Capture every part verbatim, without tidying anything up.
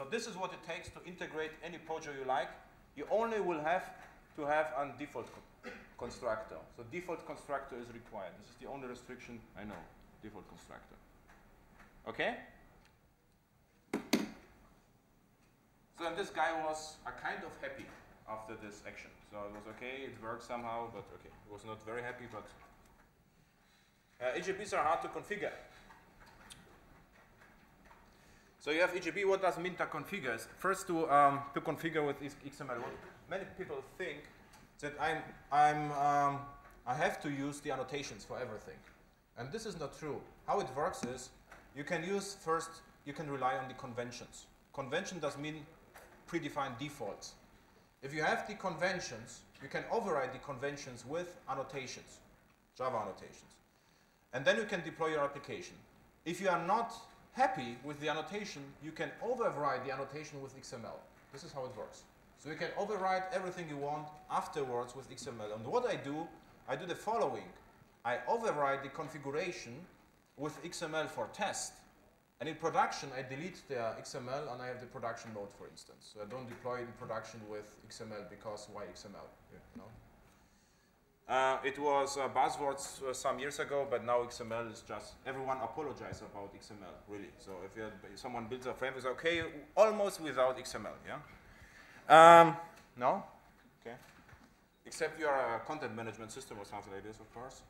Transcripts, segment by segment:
So this is what it takes to integrate any project you like. You only will have to have a default co constructor. So default constructor is required. This is the only restriction I know, default constructor. Okay? So then this guy was uh, kind of happy after this action. So it was okay, it worked somehow, but okay. He was not very happy, but uh, E J Bs are hard to configure. So you have E J B. What does mean to configure? First, to um, to configure with X M L. What many people think that I'm I'm um, I have to use the annotations for everything, and this is not true. How it works is you can use first. You can rely on the conventions. Convention does mean predefined defaults. If you have the conventions, you can override the conventions with annotations, Java annotations, and then you can deploy your application. If you are not happy with the annotation, you can override the annotation with X M L. This is how it works. So you can override everything you want afterwards with X M L. And what I do, I do the following. I override the configuration with X M L for test. And in production, I delete the X M L and I have the production mode, for instance. So I don't deploy it in production with X M L because why X M L? Yeah. No? Uh, it was uh, buzzwords uh, some years ago, but now X M L is just, everyone apologizes about X M L, really. So if, you had, if someone builds a framework, it's okay, almost without X M L, yeah? Um, no? Okay. Except you are a content management system or something like this, of course.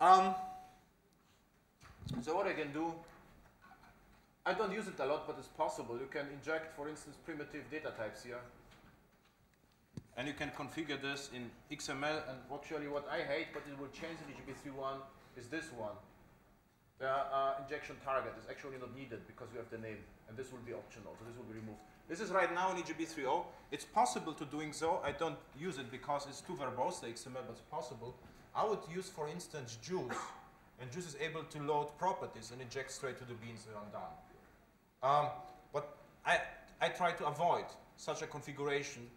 Um, so what I can do, I don't use it a lot, but it's possible. You can inject, for instance, primitive data types here. And you can configure this in X M L. And actually, what I hate, but it will change in E J B three point one, is this one. The uh, injection target is actually not needed because we have the name. And this will be optional, so this will be removed. This is right now in E J B three point oh. It's possible to doing so. I don't use it because it's too verbose, the X M L, but it's possible. I would use, for instance, juice. And juice is able to load properties and inject straight to the beans and I'm done. Um, but I, I try to avoid such a configuration.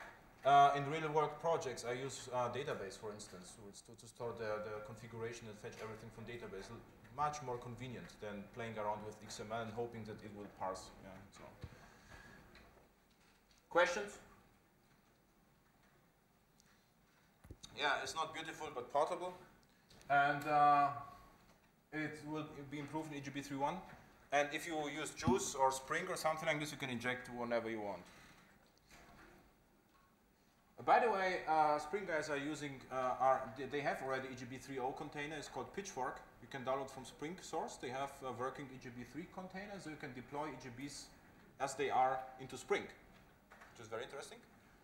Uh, in real-world projects, I use uh, database, for instance, to, to store the, the configuration and fetch everything from database. Much more convenient than playing around with X M L and hoping that it will parse. Yeah, so. Questions? Yeah, it's not beautiful, but portable. And uh, it will be improved in E J B three point one. And if you use Juice or Spring or something like this, you can inject whenever you want. By the way, uh, Spring guys are using, uh, are, they have already E J B three point oh container. It's called Pitchfork. You can download from Spring source. They have a working E J B three container, so you can deploy E J Bs as they are into Spring, which is very interesting.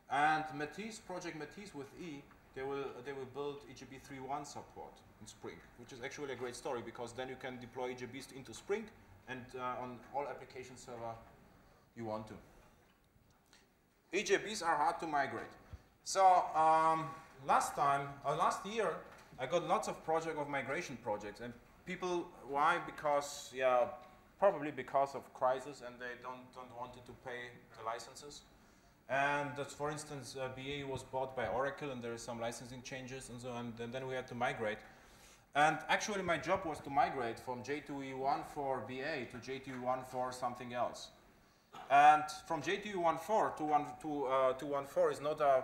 And Matisse, Project Matisse with E, they will, they will build E J B three point one support in Spring, which is actually a great story because then you can deploy E J Bs into Spring and uh, on all application server you want to. E J Bs are hard to migrate. So um, last time, or last year, I got lots of project of migration projects, and people, why? Because, yeah, probably because of crisis, and they don't don't wanted to pay the licenses. And that's, for instance, uh, B A was bought by Oracle, and there is some licensing changes, and so on. And then we had to migrate. And actually, my job was to migrate from J two E one for B A to J two E one for something else. And from J two E one four to one to uh, to one four is not a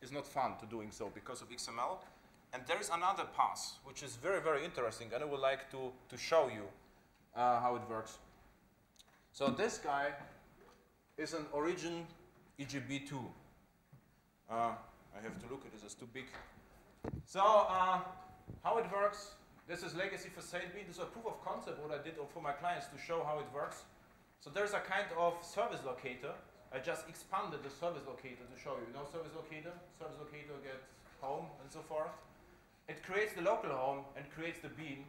It's not fun to doing so because of X M L. And there is another pass, which is very, very interesting. And I would like to, to show you uh, how it works. So this guy is an origin E J B two. Uh, I have to look at this. It's too big. So uh, how it works, this is legacy for Salesforce. This is a proof of concept what I did for my clients to show how it works. So there's a kind of service locator. I just expanded the service locator to show you. You know service locator? Service locator gets home and so forth. It creates the local home and creates the bean.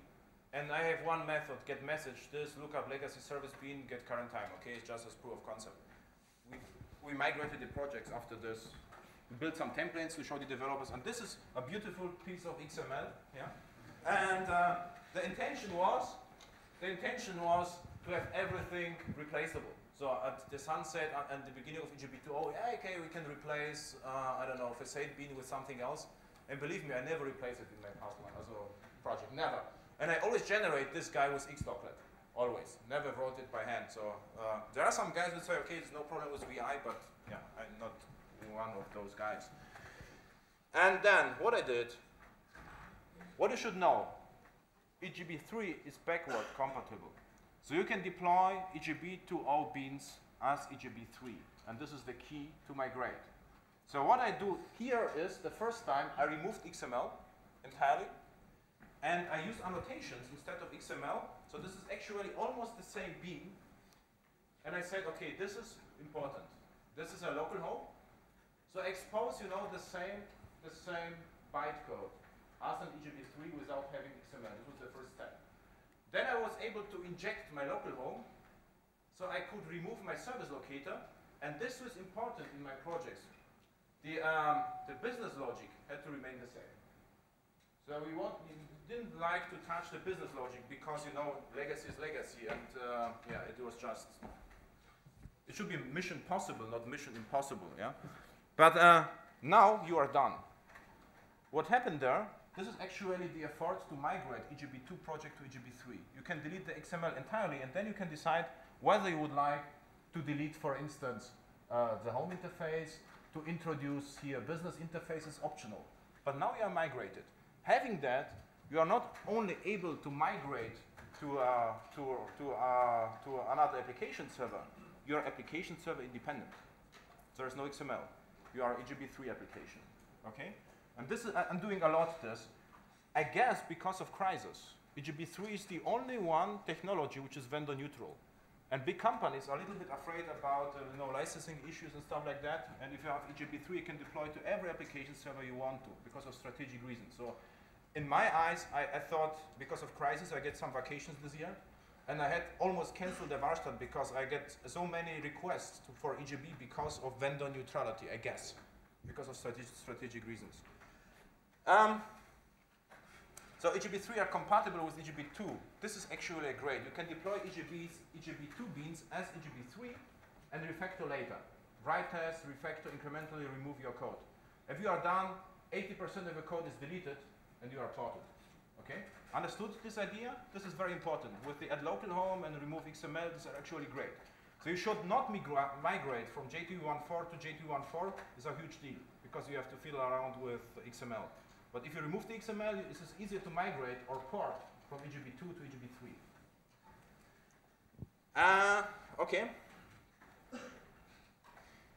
And I have one method, get message, this, look up legacy service bean, get current time. Okay, it's just as proof of concept. We, we migrated the projects after this. We built some templates to show the developers. And this is a beautiful piece of X M L. Yeah? And uh, the intention was, the intention was to have everything replaceable. So at the sunset uh, and the beginning of E J B two, oh, yeah, okay, we can replace, uh, I don't know, facade bean with something else. And believe me, I never replace it in my past one as a project, never. And I always generate this guy with XDoclet. always. Never wrote it by hand. So uh, there are some guys who say, okay, it's no problem with V I, but yeah, I'm not one of those guys. And then what I did, what you should know, E J B three is backward compatible. So you can deploy E J B two point oh beans as E J B three. And this is the key to migrate. So what I do here is the first time I removed X M L entirely. And I used annotations instead of X M L. So this is actually almost the same bean. And I said, OK, this is important. This is a local home. So I expose, you know, the same, the same bytecode as an E J B three without having X M L. This was the first step. Then I was able to inject my local home, so I could remove my service locator, and this was important in my projects. The, um, the business logic had to remain the same. So we, want, we didn't like to touch the business logic because, you know, legacy is legacy, and uh, yeah, it was just, it should be mission possible, not mission impossible, yeah? But uh, now you are done. What happened there? This is actually the effort to migrate E J B two project to E J B three. You can delete the X M L entirely, and then you can decide whether you would like to delete, for instance, uh, the home interface, to introduce here business interfaces optional. But now you are migrated. Having that, you are not only able to migrate to, uh, to, to, uh, to another application server, you are application server independent. There is no X M L. You are E J B three application, okay? And this is, I'm doing a lot of this, I guess because of crisis. E J B three is the only one technology which is vendor neutral. And big companies are a little bit afraid about uh, you know, licensing issues and stuff like that. And if you have E J B three, you can deploy to every application server you want to because of strategic reasons. So in my eyes, I, I thought because of crisis, I get some vacations this year. And I had almost canceled the Warstadt because I get so many requests to, for E J B because of vendor neutrality, I guess, because of strategic, strategic reasons. Um, so E J B three are compatible with E J B two. This is actually a grade. You can deploy E J B two beans as E J B three and refactor later. Write test, refactor, incrementally remove your code. If you are done, eighty percent of your code is deleted and you are ported. Okay? Understood this idea? This is very important. With the add local home and remove X M L, these are actually great. So you should not migra migrate from J two point one point four to J two point one point four. It's a huge deal because you have to fiddle around with X M L. But if you remove the X M L, it's easier to migrate or port from E J B two to E J B three. Uh, okay.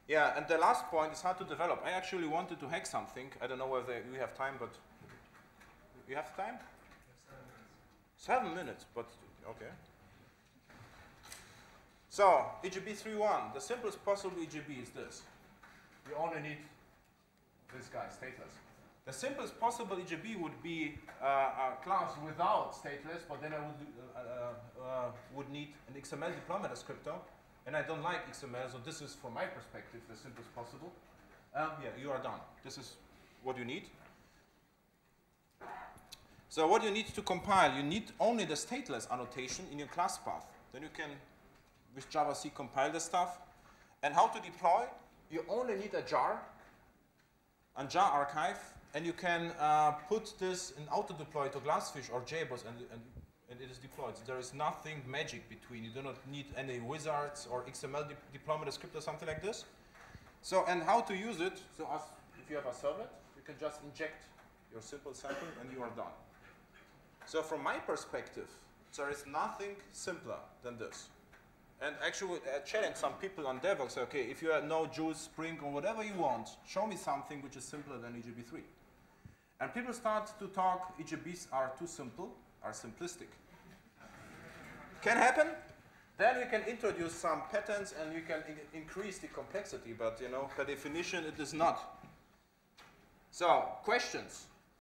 Yeah, and the last point is how to develop. I actually wanted to hack something. I don't know whether we have time, but you have time? Seven minutes. Seven minutes, but okay. So, E J B three point one, the simplest possible E J B is this. You only need this guy, stateless. The simplest possible E J B would be uh, a class without stateless, but then I would, uh, uh, uh, would need an X M L deployment descriptor, and I don't like X M L, so this is, from my perspective, the simplest possible. Um, yeah, you are done. This is what you need. So what you need to compile, you need only the stateless annotation in your class path. Then you can, with Java C, compile the stuff. And how to deploy, you only need a jar, a jar archive, and you can uh, put this in auto-deploy to GlassFish or JBoss, and, and, and it is deployed. So there is nothing magic between. You do not need any wizards or X M L de deployment script or something like this. So, and how to use it, so as if you have a servlet, you can just inject your simple sample and you are done. So from my perspective, there is nothing simpler than this. And actually, I challenge some people on DevOps, okay, if you know Juice, Spring, or whatever you want, show me something which is simpler than E J B three. And people start to talk, E J Bs are too simple, are simplistic. Can happen. Then you can introduce some patterns and you can in increase the complexity, but you know, by definition, it is not. So, questions.